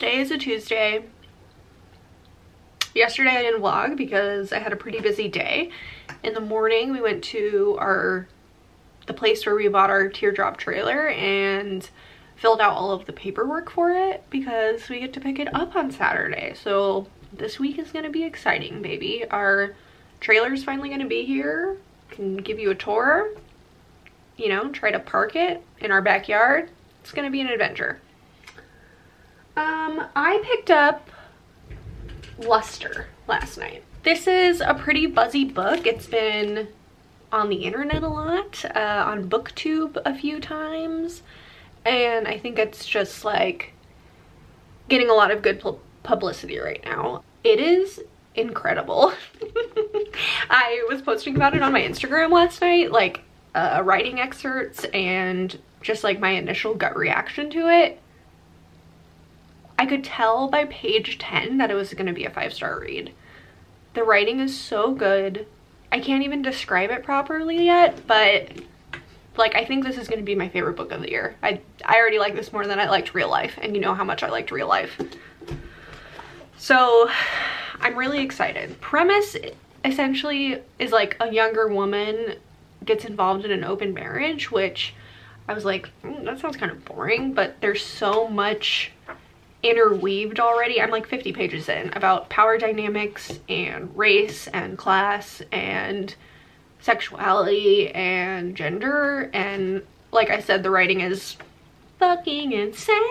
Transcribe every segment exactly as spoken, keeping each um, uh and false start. Today is a Tuesday. Yesterday I didn't vlog because I had a pretty busy day. In the morning we went to our the place where we bought our teardrop trailer and filled out all of the paperwork for it because we get to pick it up on Saturday. So this week is gonna be exciting, baby. Our trailer's finally gonna be here. Can give you a tour, you know, try to park it in our backyard. It's gonna be an adventure. Um, I picked up Luster last night. This is a pretty buzzy book. It's been on the internet a lot, uh, on BookTube a few times, and I think it's just like getting a lot of good pu publicity right now. It is incredible. I was posting about it on my Instagram last night, like uh, writing excerpts and just like my initial gut reaction to it. I could tell by page ten that it was going to be a five-star read. The writing is so good. I can't even describe it properly yet, but like I think this is going to be my favorite book of the year. I, I already like this more than I liked real life, and you know how much I liked real life. So I'm really excited. Premise essentially is like a younger woman gets involved in an open marriage, which I was like, mm, that sounds kind of boring, but there's so much interweaved already. I'm like fifty pages in about power dynamics and race and class and sexuality and gender, and like I said, the writing is fucking insane.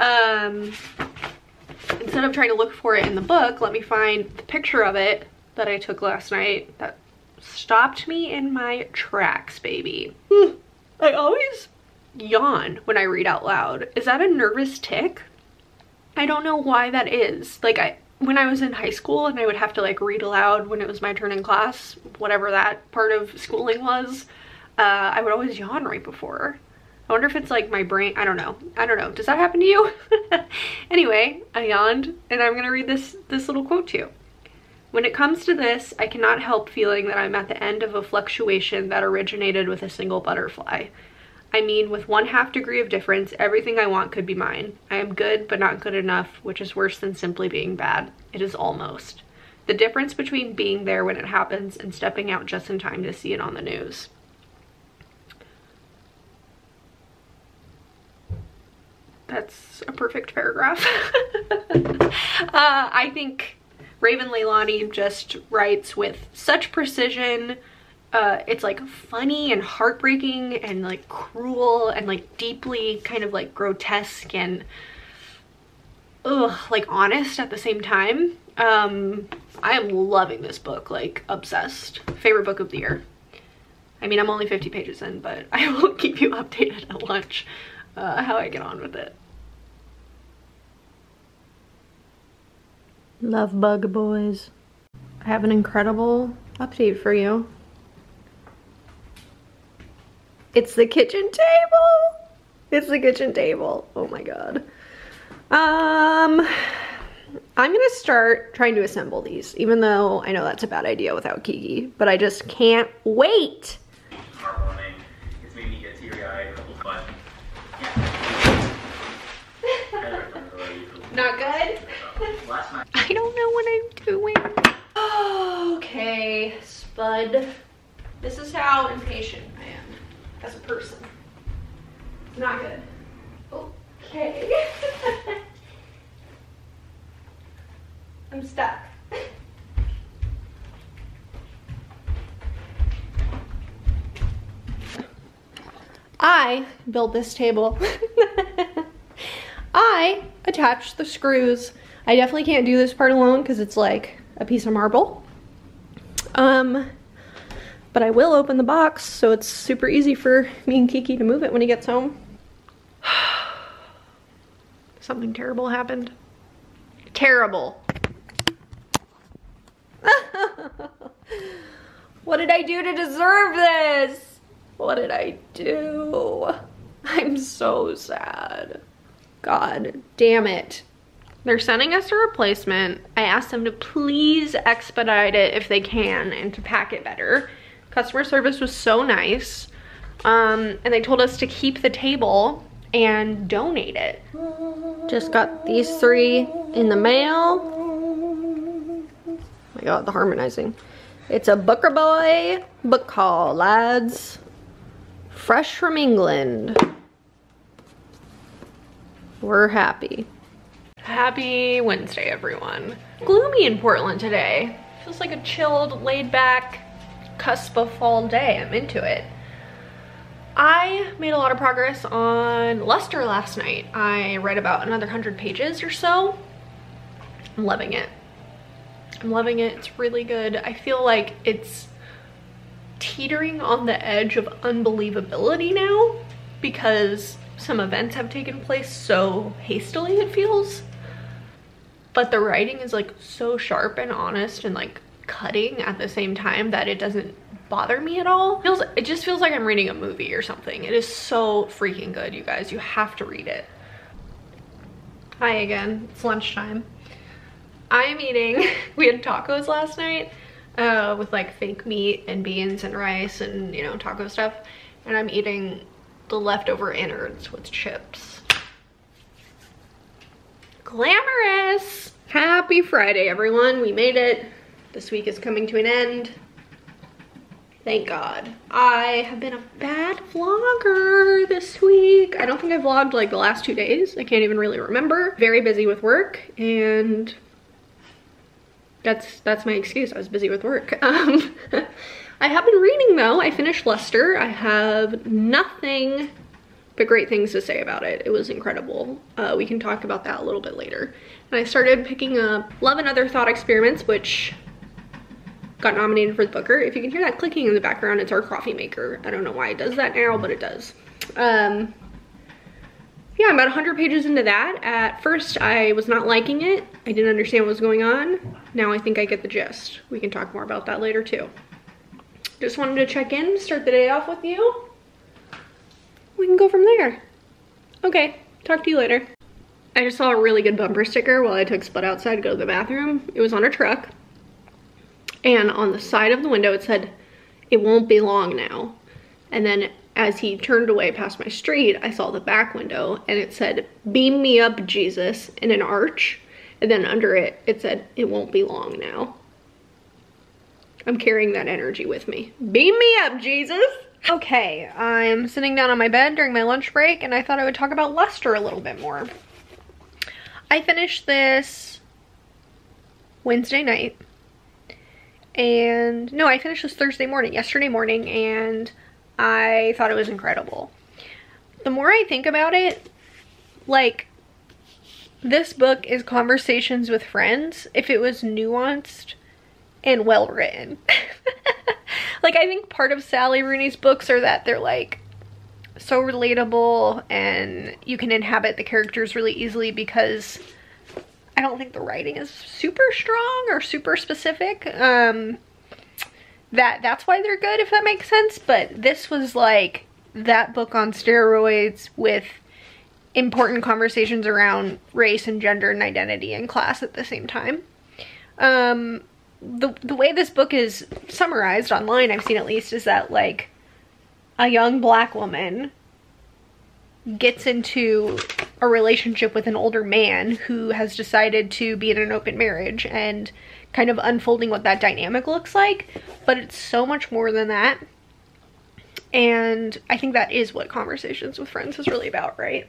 Um instead of trying to look for it in the book, let me find the picture of it that I took last night that stopped me in my tracks, baby. I always yawn when I read out loud. Is that a nervous tick? I don't know why that is. Like I when I was in high school and I would have to like read aloud when it was my turn in class, whatever that part of schooling was, uh, I would always yawn right before. I wonder if it's like my brain, I don't know. I don't know. Does that happen to you? Anyway, I yawned and I'm gonna read this this little quote to you. When it comes to this, I cannot help feeling that I'm at the end of a fluctuation that originated with a single butterfly. I mean, with one half degree of difference, everything I want could be mine. I am good, but not good enough, which is worse than simply being bad. It is almost. The difference between being there when it happens and stepping out just in time to see it on the news. That's a perfect paragraph. uh, I think Raven Leilani just writes with such precision. Uh, it's like funny and heartbreaking and like cruel and like deeply kind of like grotesque and ugh, like honest at the same time. Um, I am loving this book, like obsessed. Favorite book of the year. I mean, I'm only fifty pages in, but I will keep you updated at lunch uh, how I get on with it. Love bug boys. I have an incredible update for you. It's the kitchen table. It's the kitchen table. Oh my God. Um, I'm gonna start trying to assemble these, even though I know that's a bad idea without Kiki, but I just can't wait. It's made me get teary-eyed. Not good? I don't know what I'm doing. Oh, okay, Spud. This is how impatient I am. As a person. It's not good. Okay. I'm stuck. I built this table. I attached the screws. I definitely can't do this part alone because it's like a piece of marble. Um, But I will open the box, so it's super easy for me and Kiki to move it when he gets home. Something terrible happened. Terrible. What did I do to deserve this? What did I do? I'm so sad. God damn it. They're sending us a replacement. I asked them to please expedite it if they can and to pack it better. Customer service was so nice, um, and they told us to keep the table and donate it. Just got these three in the mail. Oh my god, the harmonizing. It's a Booker Boy book haul, lads. Fresh from England. We're happy. Happy Wednesday, everyone. Gloomy in Portland today. Feels like a chilled, laid back, cusp of fall day. I'm into it. I made a lot of progress on Luster last night. I read about another hundred pages or so. I'm loving it. I'm loving it. It's really good. I feel like it's teetering on the edge of unbelievability now because some events have taken place so hastily, it feels. But the writing is like so sharp and honest and like cutting at the same time that it doesn't bother me at all. It feels, it just feels like I'm reading a movie or something. It is so freaking good, you guys. You have to read it. Hi again, it's lunchtime. I am eating, we had tacos last night uh, with like fake meat and beans and rice and, you know, taco stuff. And I'm eating the leftover innards with chips. Glamorous! Happy Friday, everyone. We made it. This week is coming to an end. Thank God. I have been a bad vlogger this week. I don't think I vlogged like the last two days. I can't even really remember. Very busy with work, and that's that's my excuse. I was busy with work. Um, I have been reading though. I finished Luster. I have nothing but great things to say about it. It was incredible. Uh, we can talk about that a little bit later. And I started picking up Love and Other Thought Experiments, which got nominated for the Booker. If you can hear that clicking in the background, it's our coffee maker. I don't know why it does that now, but it does. Um, yeah, I'm about one hundred pages into that. At first, I was not liking it. I didn't understand what was going on. Now I think I get the gist. We can talk more about that later too. Just wanted to check in, start the day off with you. We can go from there. Okay, talk to you later. I just saw a really good bumper sticker while I took Split outside to go to the bathroom. It was on a truck. And on the side of the window, it said, "It won't be long now." And then as he turned away past my street, I saw the back window and it said, "Beam me up, Jesus," in an arch. And then under it, it said, "It won't be long now." I'm carrying that energy with me. Beam me up, Jesus. Okay, I'm sitting down on my bed during my lunch break and I thought I would talk about Luster a little bit more. I finished this Wednesday night. And no, I finished this Thursday morning, yesterday morning, and I thought it was incredible. The more I think about it, like, this book is Conversations with Friends if it was nuanced and well written. Like, I think part of Sally Rooney's books are that they're like so relatable and you can inhabit the characters really easily because I don't think the writing is super strong or super specific. Um, that that's why they're good, if that makes sense. But this was like that book on steroids with important conversations around race and gender and identity and class at the same time. Um, the, the way this book is summarized online, I've seen at least, is that like a young black woman gets into a relationship with an older man who has decided to be in an open marriage and kind of unfolding what that dynamic looks like, but it's so much more than that. And I think that is what Conversations with Friends is really about, right?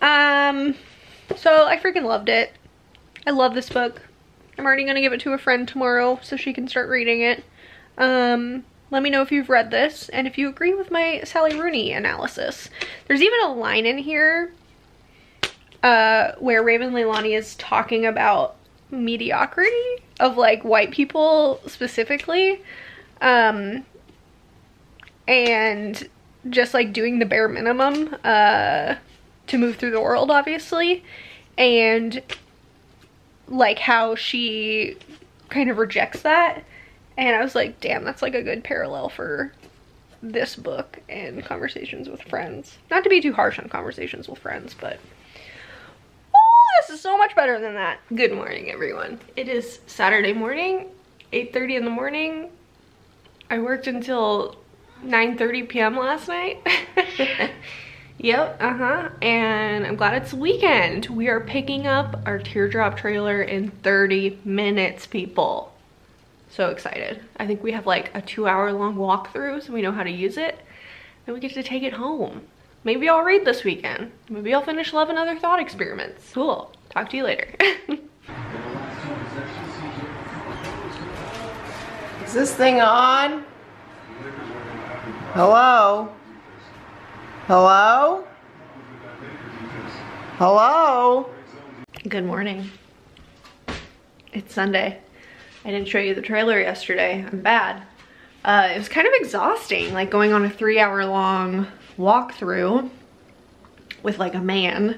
Um, so I freaking loved it. I love this book. I'm already gonna give it to a friend tomorrow so she can start reading it. Um, Let me know if you've read this and if you agree with my Sally Rooney analysis. There's even a line in here uh, where Raven Leilani is talking about mediocrity of like white people specifically. Um, and just like doing the bare minimum uh, to move through the world, obviously. And like how she kind of rejects that. And I was like, damn, that's like a good parallel for this book and Conversations with Friends. Not to be too harsh on Conversations with Friends, but oh, this is so much better than that. Good morning, everyone. It is Saturday morning, eight thirty in the morning. I worked until nine thirty p m last night. Yep, uh-huh, and I'm glad it's weekend. We are picking up our Teardrop trailer in thirty minutes, people. So excited. I think we have like a two hour long walkthrough, so we know how to use it. Then we get to take it home. Maybe I'll read this weekend. Maybe I'll finish Love and Other Thought Experiments. Cool, talk to you later. Is this thing on? Hello? Hello? Hello? Good morning. It's Sunday. I didn't show you the trailer yesterday. I'm bad. Uh, it was kind of exhausting, like going on a three hour long walkthrough with like a man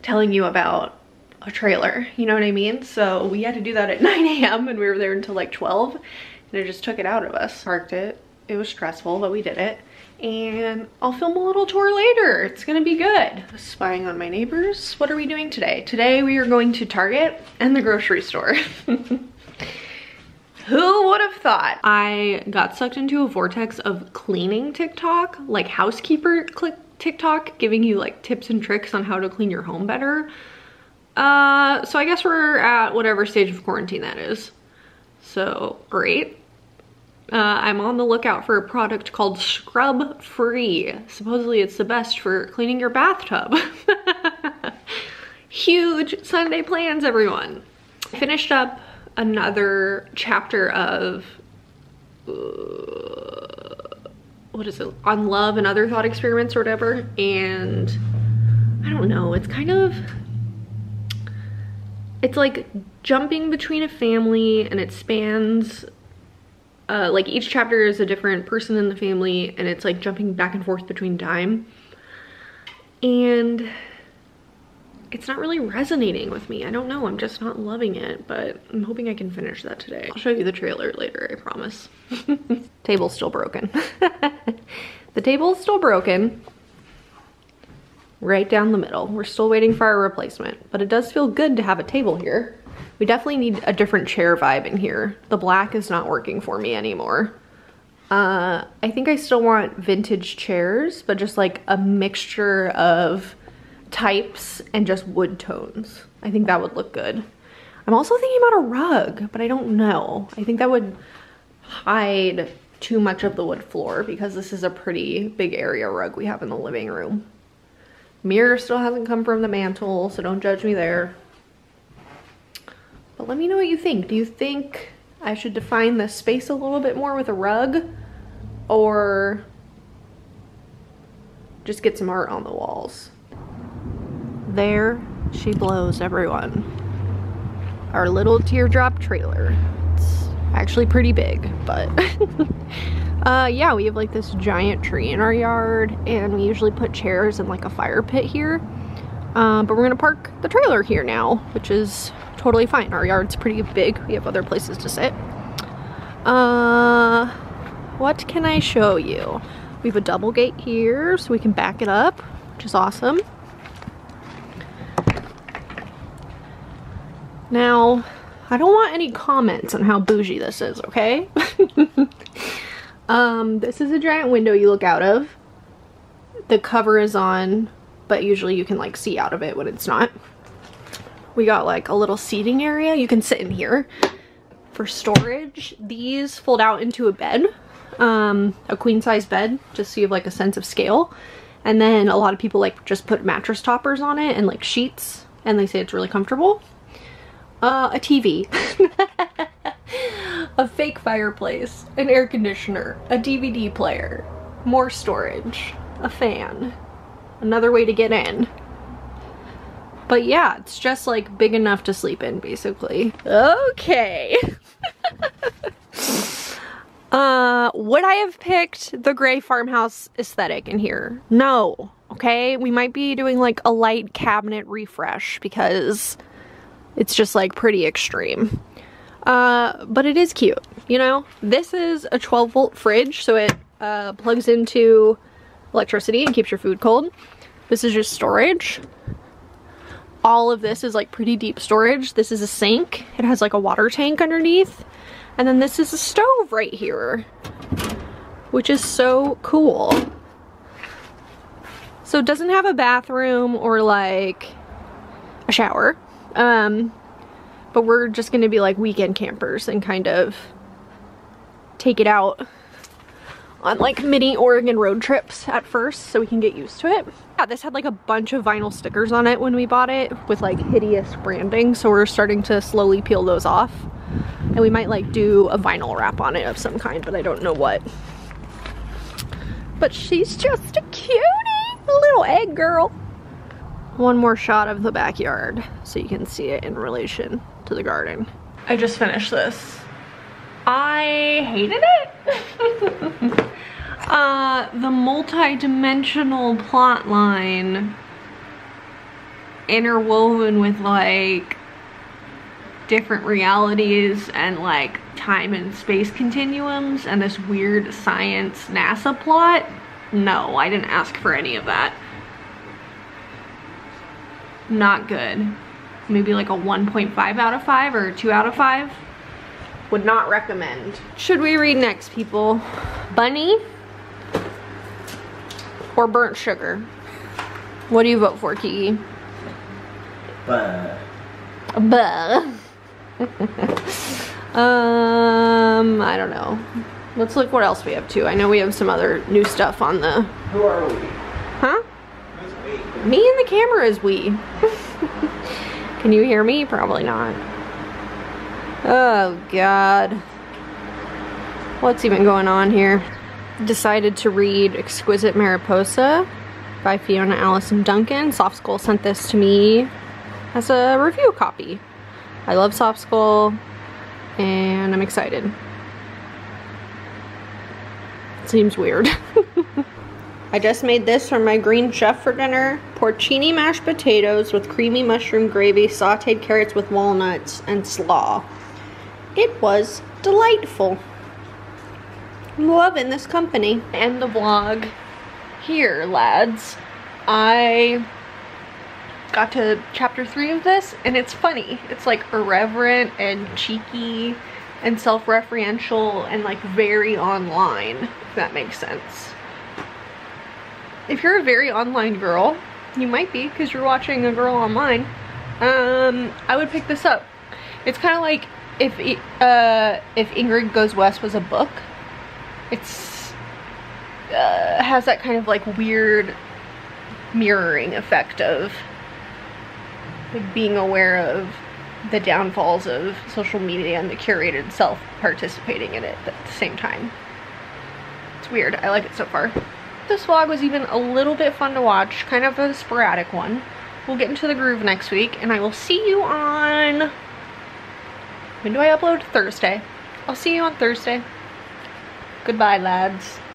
telling you about a trailer. You know what I mean? So we had to do that at nine A M and we were there until like twelve, and it just took it out of us. Parked it. It was stressful, but we did it. And I'll film a little tour later. It's gonna be good. Spying on my neighbors. What are we doing today? Today we are going to Target and the grocery store. Who would have thought? I got sucked into a vortex of cleaning TikTok, like housekeeper click TikTok, giving you like tips and tricks on how to clean your home better. Uh, so I guess we're at whatever stage of quarantine that is. So great. Uh, I'm on the lookout for a product called Scrub Free. Supposedly it's the best for cleaning your bathtub. Huge Sunday plans, everyone. Finished up another chapter of, uh, what is it? On Love and Other Thought Experiments or whatever. And I don't know, it's kind of, it's like jumping between a family, and it spans, Uh, like each chapter is a different person in the family, and it's like jumping back and forth between time, and it's not really resonating with me. I don't know, I'm just not loving it, but I'm hoping I can finish that today. I'll show you the trailer later, I promise. Table's still broken. The table's still broken. Right down the middle. We're still waiting for our replacement, but it does feel good to have a table here. We definitely need a different chair vibe in here. The black is not working for me anymore. Uh, I think I still want vintage chairs, but just like a mixture of types and just wood tones. I think that would look good. I'm also thinking about a rug, but I don't know. I think that would hide too much of the wood floor, because this is a pretty big area rug we have in the living room. Mirror still hasn't come from the mantle, so don't judge me there. Let me know what you think. Do you think I should define the space a little bit more with a rug, or just get some art on the walls? There she blows, everyone. Our little Teardrop trailer. It's actually pretty big, but uh, yeah, we have like this giant tree in our yard, and we usually put chairs in like a fire pit here. Uh, but we're gonna park the trailer here now, which is totally fine. Our yard's pretty big. We have other places to sit. Uh, what can I show you? We have a double gate here, so we can back it up, which is awesome. Now, I don't want any comments on how bougie this is, okay? um, this is a giant window you look out of. The cover is on, but usually you can like see out of it when it's not. We got like a little seating area. You can sit in here. For storage, these fold out into a bed, um, a queen size bed, just so you have like a sense of scale. And then a lot of people like just put mattress toppers on it and like sheets, and they say it's really comfortable. Uh, a T V, a fake fireplace, an air conditioner, a D V D player, more storage, a fan, another way to get in. But yeah, it's just like big enough to sleep in, basically. Okay. uh, would I have picked the gray farmhouse aesthetic in here? No, okay? We might be doing like a light cabinet refresh, because it's just like pretty extreme. Uh, but it is cute, you know? This is a twelve volt fridge, so it uh, plugs into electricity and keeps your food cold. This is just storage. All of this is like pretty deep storage. This is a sink. It has like a water tank underneath. And then this is a stove right here, which is so cool. So it doesn't have a bathroom or like a shower. Um, but we're just gonna be like weekend campers and kind of take it out on like mini Oregon road trips at first so we can get used to it. Yeah, this had like a bunch of vinyl stickers on it when we bought it with like hideous branding, so we're starting to slowly peel those off. And we might like do a vinyl wrap on it of some kind, but I don't know what. But she's just a cutie, a little egg girl. One more shot of the backyard so you can see it in relation to the garden. I just finished this. I hated it. uh, the multi-dimensional plot line interwoven with like different realities and like time and space continuums and this weird science NASA plot. No, I didn't ask for any of that. Not good. Maybe like a one point five out of five or two out of five. Would not recommend. Should we read next, people? Bunny or burnt sugar? What do you vote for, Kiki? Buh. Buh. um, I don't know. Let's look what else we have too. I know we have some other new stuff on the... Who are we? Huh? Who's we? Me and the camera is we. Can you hear me? Probably not. Oh God, what's even going on here? Decided to read Exquisite Mariposa by Fiona Allison Duncan. Soft Skull sent this to me as a review copy. I love Soft Skull and I'm excited. Seems weird. I just made this from my Green Chef for dinner. Porcini mashed potatoes with creamy mushroom gravy, sauteed carrots with walnuts, and slaw. It was delightful. I'm loving this company. End the vlog here, lads. I got to chapter three of this and it's funny. It's like irreverent and cheeky and self-referential and like very online, if that makes sense. If you're a very online girl, you might be because you're watching a girl online, um, I would pick this up. It's kind of like if it, uh, if Ingrid Goes West was a book. It's uh, has that kind of like weird mirroring effect of like being aware of the downfalls of social media and the curated self participating in it at the same time. It's weird. I like it so far. This vlog was even a little bit fun to watch, kind of a sporadic one. We'll get into the groove next week and I will see you on... When do I upload? Thursday. I'll see you on Thursday. Goodbye, lads.